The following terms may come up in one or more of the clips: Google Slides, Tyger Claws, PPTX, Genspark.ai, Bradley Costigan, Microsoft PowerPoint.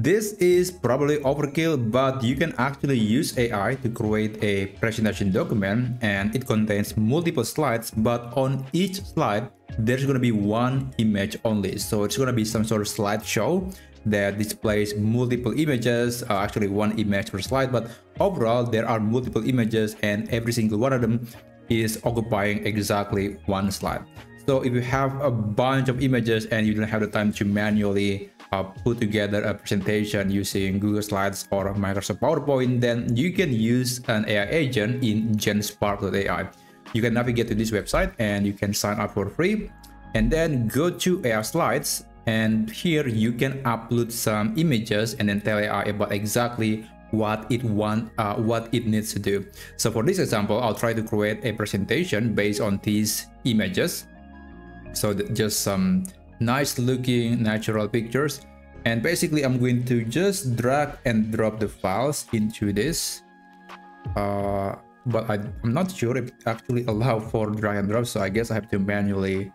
This is probably overkill, but you can actually use AI to create a presentation document and it contains multiple slides, but on each slide, there's going to be one image only. So it's going to be some sort of slideshow that displays multiple images, actually one image per slide, but overall there are multiple images and every single one of them is occupying exactly one slide. So if you have a bunch of images and you don't have the time to manually put together a presentation using Google Slides or Microsoft PowerPoint, then you can use an AI agent in Genspark.ai. You can navigate to this website and you can sign up for free and then go to AI Slides, and here you can upload some images and then tell AI about exactly what it wants, what it needs to do. So for this example, I'll try to create a presentation based on these images. So just some nice looking natural pictures, and basically I'm going to just drag and drop the files into this. But I'm not sure if it actually allows for drag and drop, so I guess I have to manually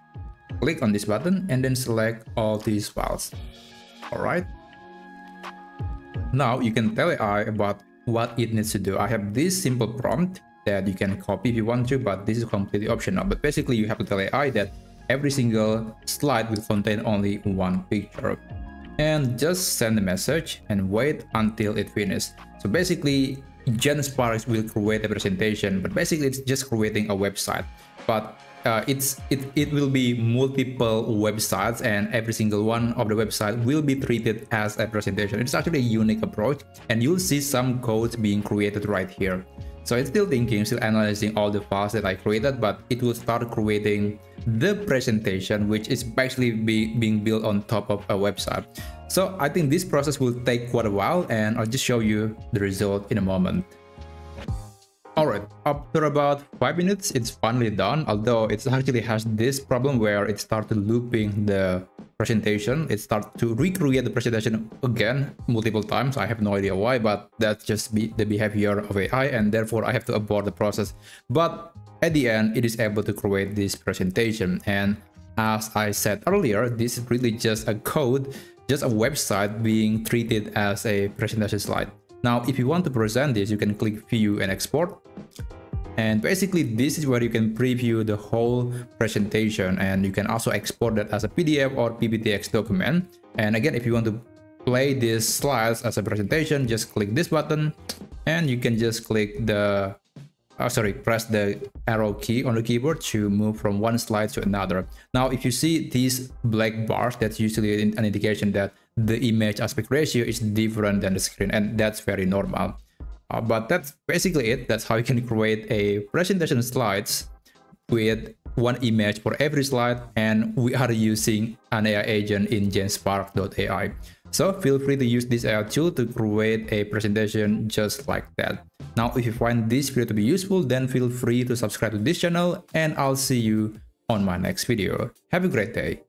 click on this button and then select all these files. All right. Now you can tell AI about what it needs to do. I have this simple prompt that you can copy if you want to, but this is completely optional. But basically you have to tell AI that every single slide will contain only one picture, and just send a message and wait until it finishes. So basically Genspark will create a presentation, but basically it's just creating a website, but it will be multiple websites, and every single one of the website will be treated as a presentation. It's actually a unique approach, and you'll see some codes being created right here. So it's still thinking, still analyzing all the files that I created, but it will start creating the presentation, which is basically being built on top of a website. So I think this process will take quite a while, and I'll just show you the result in a moment. All right, after about 5 minutes, it's finally done, although it actually has this problem where it started looping the presentation. It starts to recreate the presentation again multiple times. I have no idea why, but that's just the behavior of AI, and therefore I have to abort the process. But at the end, it is able to create this presentation. And as I said earlier, this is really just a code, just a website being treated as a presentation slide. Now, if you want to present this, you can click View and Export. And basically, this is where you can preview the whole presentation, and you can also export that as a PDF or PPTX document. And again, if you want to play these slides as a presentation, just click this button, and you can just click the press the arrow key on the keyboard to move from one slide to another. Now, if you see these black bars, that's usually an indication that the image aspect ratio is different than the screen, and that's very normal. But that's basically it. That's how you can create a presentation slides with one image for every slide, and we are using an AI agent in Genspark.ai. So feel free to use this AI tool to create a presentation just like that. Now, if you find this video to be useful, then feel free to subscribe to this channel, and I'll see you on my next video. Have a great day.